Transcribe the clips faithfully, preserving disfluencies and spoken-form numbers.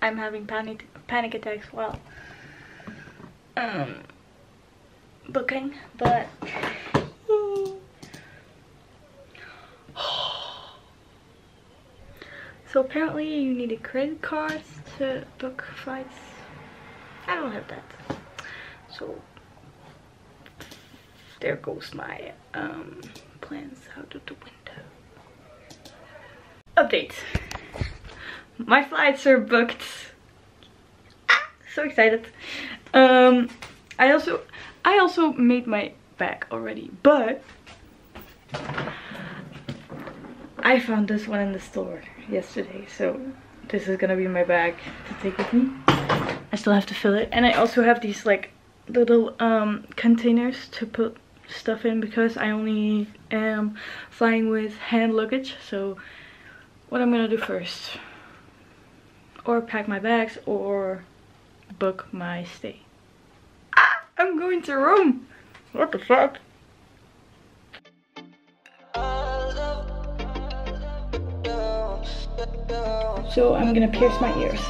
I'm having panic panic attacks while um, booking, but so apparently you need a credit card to book flights. I don't have that, so there goes my um, plans out of the window. Update. My flights are booked. Ah, so excited. Um, I also I also made my bag already, but I found this one in the store yesterday, so this is gonna be my bag to take with me. I still have to fill it, and I also have these like little um, containers to put stuff in because I only am flying with hand luggage. So what I'm gonna do first, or pack my bags, or book my stay. Ah, I'm going to Rome! What the fuck? So I'm gonna pierce my ears.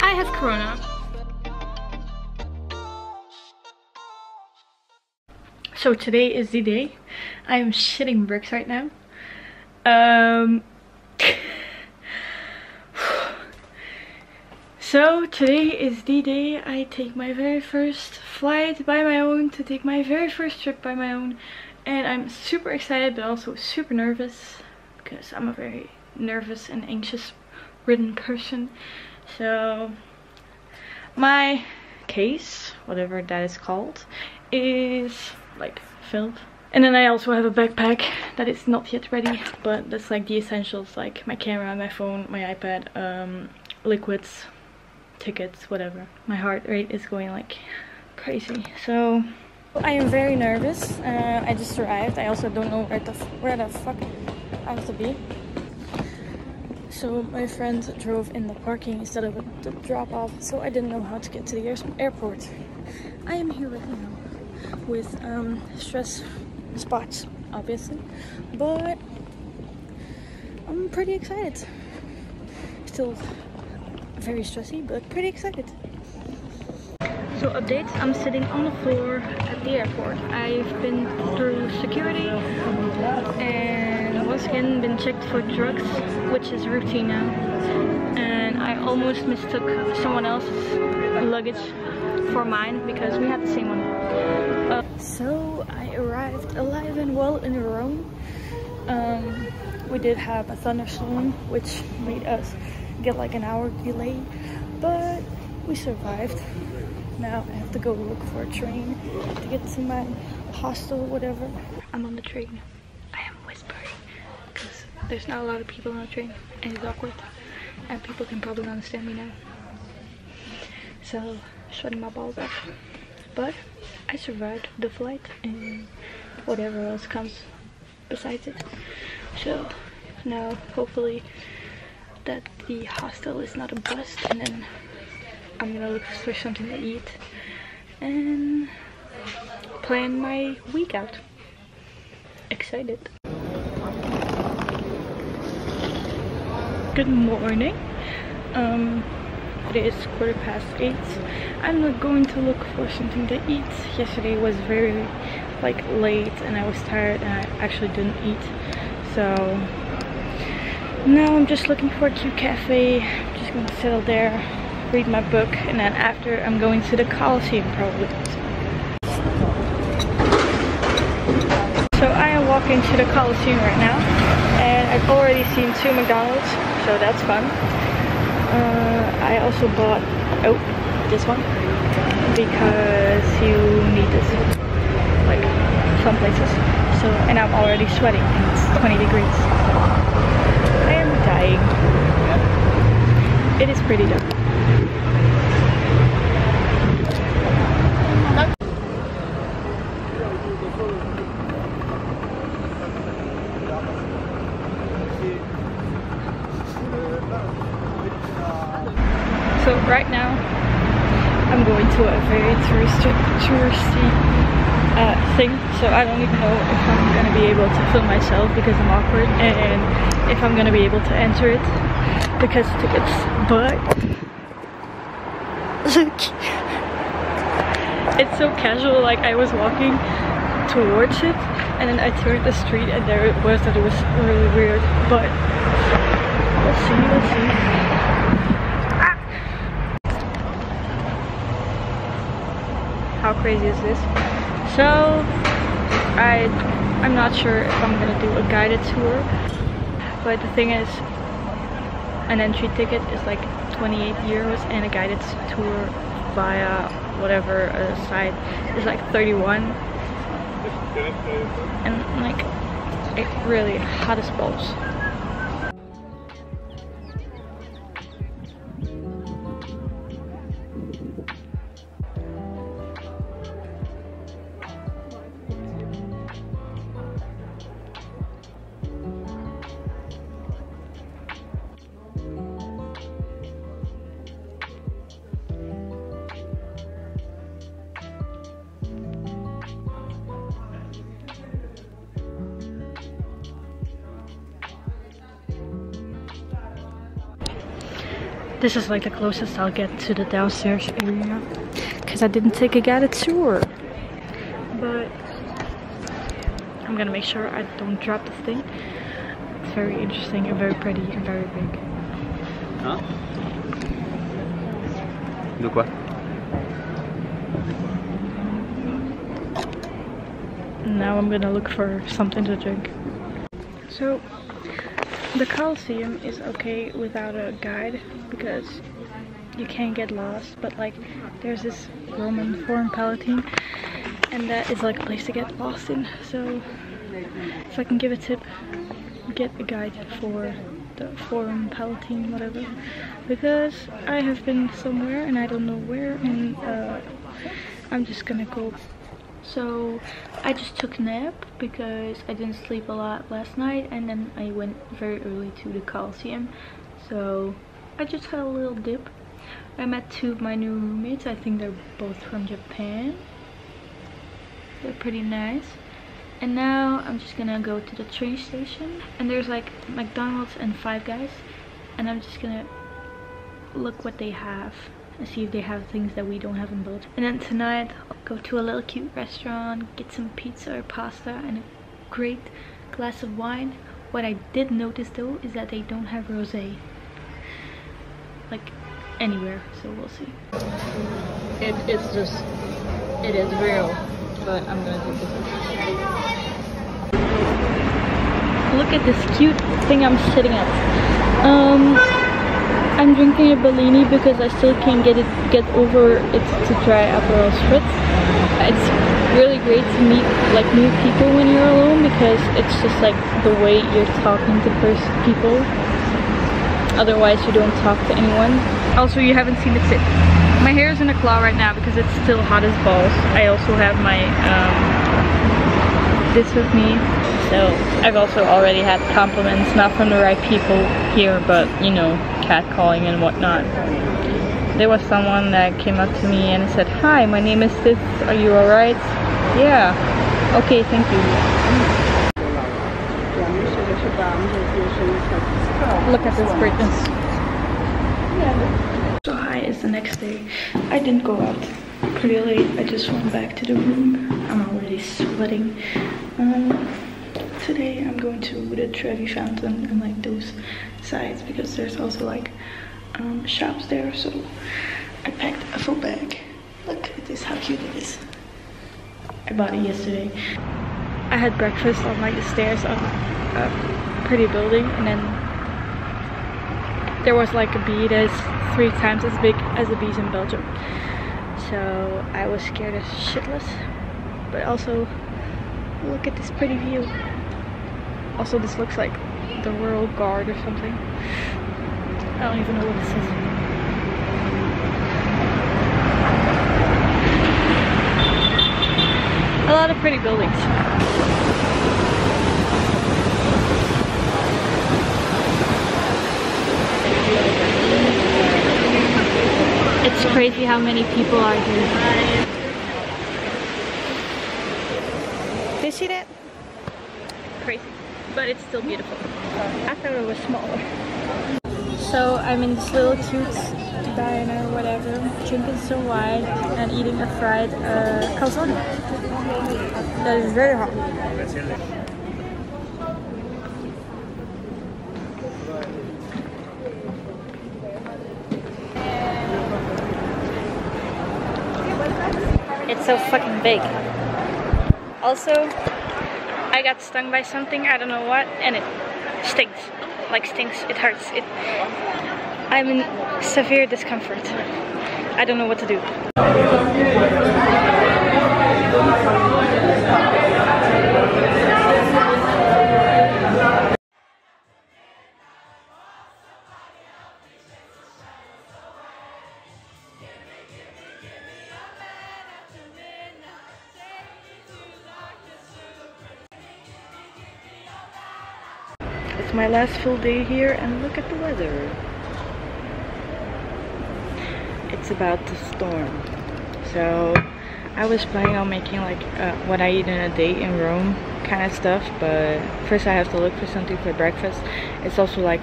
I have corona. So today is the day. I am shitting bricks right now. Um, so today is the day I take my very first flight by my own, to take my very first trip by my own. And I'm super excited but also super nervous, because I'm a very nervous and anxious ridden person. So my case, whatever that is called, is like filled, and then I also have a backpack that is not yet ready, but that's like the essentials, like my camera, my phone, my iPad, um liquids, tickets, whatever. My heart rate is going like crazy, so I am very nervous. uh, I just arrived. I also don't know where the where the fuck I have to be, so my friend drove in the parking instead of the drop off, so I didn't know how to get to the airport. I am here right now with um, stress spots, obviously, but I'm pretty excited. Still very stressy, but pretty excited. So updates, I'm sitting on the floor at the airport. I've been through security and once again been checked for drugs, which is routine now. And I almost mistook someone else's luggage for mine because we had the same one. Uh, so I arrived alive and well in Rome. Um, we did have a thunderstorm which made us get like an hour delay, but we survived. Now I have to go look for a train to get to my hostel, whatever. I'm on the train. I am whispering because there's not a lot of people on the train and it's awkward and people can probably understand me now. So sweating my balls up, but I survived the flight and whatever else comes besides it. So now hopefully that the hostel is not a bust, and then I'm gonna look for something to eat and plan my week out. Excited. Good morning. Um, It is quarter past eight. I'm not going to look for something to eat. Yesterday was very like late and I was tired and I actually didn't eat. So now I'm just looking for a cute cafe. I'm just gonna settle there, read my book, and then after I'm going to the Colosseum probably. So I am walking to the Colosseum right now and I've already seen two McDonald's, so that's fun. Uh, I also bought, oh, this one, because you need this, like, some places. So, and I'm already sweating, and it's twenty degrees. I am dying. It is pretty dope. So right now, I'm going to a very touristy, touristy uh, thing, so I don't even know if I'm gonna be able to film myself because I'm awkward, and if I'm gonna be able to answer it because tickets, but it's so casual. Like, I was walking towards it and then I turned the street and there it was, that it was really weird, but we'll see, we'll see. Ah! How crazy is this? So I, I'm not sure if I'm gonna do a guided tour, but the thing is, an entry ticket is like twenty-eight euros and a guided tour via whatever uh, site is like thirty-one. And like, it really hot as balls. This is like the closest I'll get to the downstairs area because I didn't take a guided tour. But I'm gonna make sure I don't drop this thing. It's very interesting and very pretty and very big. Huh? De quoi? Now I'm gonna look for something to drink. So. The Colosseum is okay without a guide because you can get lost, but like there's this Roman Forum Palatine and that is like a place to get lost in, so if I can give a tip, get a guide for the Forum Palatine, whatever, because I have been somewhere and I don't know where, and uh, I'm just gonna go. So I just took a nap because I didn't sleep a lot last night, and then I went very early to the Colosseum, so I just had a little dip. I met two of my new roommates. I think they're both from Japan. They're pretty nice. And now I'm just gonna go to the train station, and there's like McDonald's and Five Guys, and I'm just gonna look what they have and see if they have things that we don't have in Belgium. And then tonight I'll go to a little cute restaurant, get some pizza or pasta and a great glass of wine. What I did notice though is that they don't have rosé, like, anywhere, so we'll see. It, it's just, it is real, but I'm gonna take this. Look at this cute thing I'm sitting at. Um. I'm drinking a Bellini because I still can't get it get over it to try Aperol Spritz. It's really great to meet like new people when you're alone because it's just like the way you're talking to people. Otherwise you don't talk to anyone. Also, you haven't seen it sit. My hair is in a claw right now because it's still hot as balls. I also have my um, this with me. So I've also already had compliments, not from the right people here, but you know, catcalling and whatnot. There was someone that came up to me and said, "Hi, my name is this, are you alright?" "Yeah." "Okay, thank you." Look at this greatness. So hi, it's the next day. I didn't go out pretty late, I just went back to the room. I'm already sweating. Um, Today I'm going to the Trevi Fountain and like those sides because there's also like um, shops there, so I packed a full bag. Look at this, how cute it is. I bought it yesterday. I had breakfast on like the stairs on a pretty building, and then there was like a bee that's three times as big as the bees in Belgium. So I was scared as shitless, but also look at this pretty view. Also, this looks like the Royal Guard or something. I don't even know what this is. A lot of pretty buildings. It's crazy how many people are here. Did you see that? Crazy. But it's still beautiful. I thought it was smaller. So I'm in this little cute diner, whatever, drinking some wine and eating a fried uh, calzone. That is very hot. It's so fucking big. Also, I got stung by something, I don't know what, and it stings. Like stings, it hurts. It, I'm in severe discomfort. I don't know what to do. It's my last full day here, and look at the weather. It's about to storm. So I was planning on making like uh, what I eat in a day in Rome kind of stuff, but first I have to look for something for breakfast. It's also like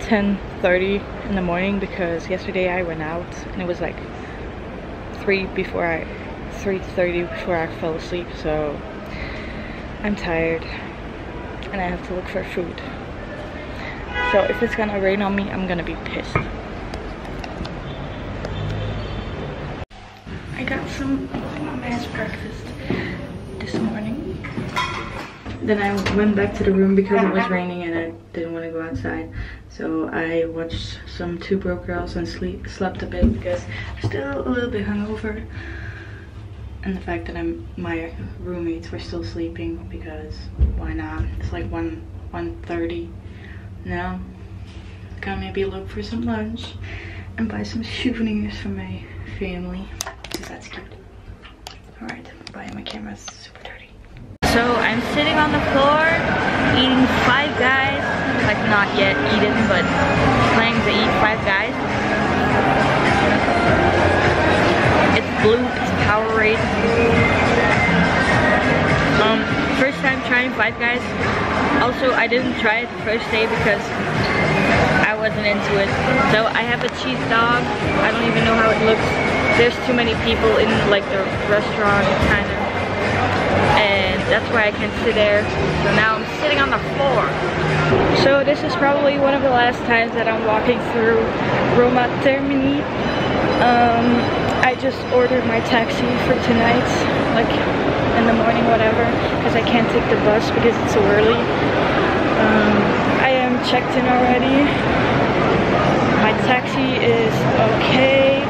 ten thirty in the morning because yesterday I went out and it was like three before I three thirty before I fell asleep. So I'm tired and I have to look for food. So if it's gonna rain on me, I'm gonna be pissed. I got some nice breakfast this morning. Then I went back to the room because it was raining and I didn't want to go outside. So I watched some Two Broke Girls and sleep, slept a bit because I'm still a little bit hungover. And the fact that I'm, my roommates were still sleeping because why not? It's like one thirty now. Gotta maybe look for some lunch and buy some souvenirs for my family. That's cute. Alright, bye. My camera's super dirty. So I'm sitting on the floor eating Five Guys. Like, not yet eaten, but planning to eat Five Guys. It's blue, it's Powerade. Um, first time trying Five Guys. Also, I didn't try it the first day because I wasn't into it. So I have a cheese dog. I don't even know how it looks. There's too many people in like the restaurant kind of, and that's why I can't sit there. So now I'm sitting on the floor. So this is probably one of the last times that I'm walking through Roma Termini. Um, I just ordered my taxi for tonight, like in the morning, whatever, because I can't take the bus because it's so early. Um, I am checked in already. My taxi is okay.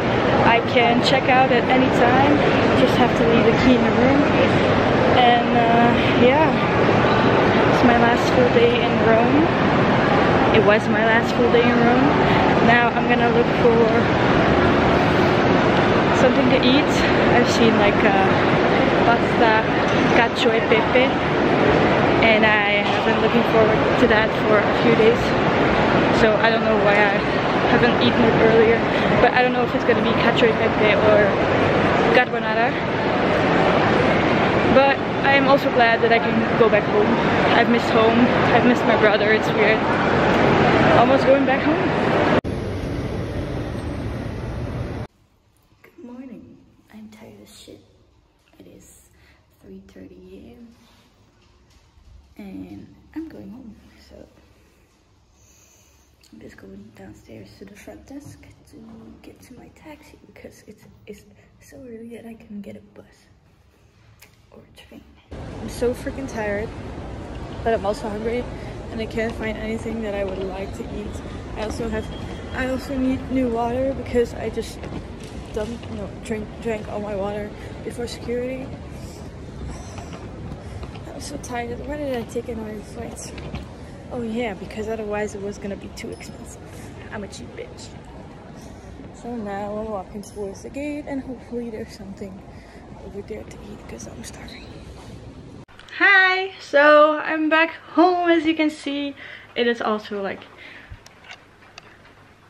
I can check out at any time, just have to leave the key in the room. And uh, yeah, it's my last full day in Rome. It was my last full day in Rome. Now I'm gonna look for something to eat. I've seen like uh, pasta, cacio e pepe, and I have been looking forward to that for a few days. So I don't know why I haven't eaten it earlier, but I don't know if it's gonna be cacio e pepe or carbonara. But I am also glad that I can go back home. I've missed home, I've missed my brother, it's weird. Almost going back home. Good morning. I'm tired as shit. It is three thirty a m and I'm going home, so I'm just going downstairs to the front desk to get to my taxi because it's, it's so early that I can get a bus or a train. I'm so freaking tired, but I'm also hungry and I can't find anything that I would like to eat. I also have, I also need new water because I just dumped, no, drink, drank all my water before security. I'm so tired. Why did I take an early flight? Oh yeah, because otherwise it was gonna be too expensive. I'm a cheap bitch. So now we're walking towards the gate and hopefully there's something over there to eat because I'm starving. Hi! So I'm back home, as you can see. It is also like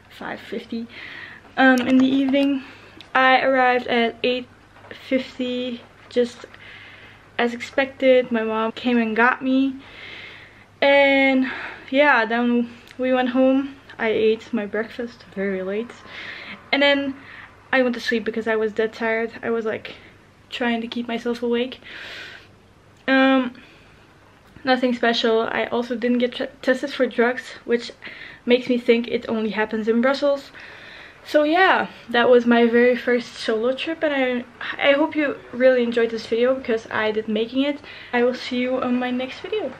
five fifty um, in the evening. I arrived at eight fifty, just as expected, my mom came and got me, and yeah, then we went home. I ate my breakfast very late, and then I went to sleep because I was dead tired. I was like trying to keep myself awake. Um, nothing special. I also didn't get tested for drugs, which makes me think it only happens in Brussels. So yeah, that was my very first solo trip, and I, I hope you really enjoyed this video because I did making it. I will see you on my next video.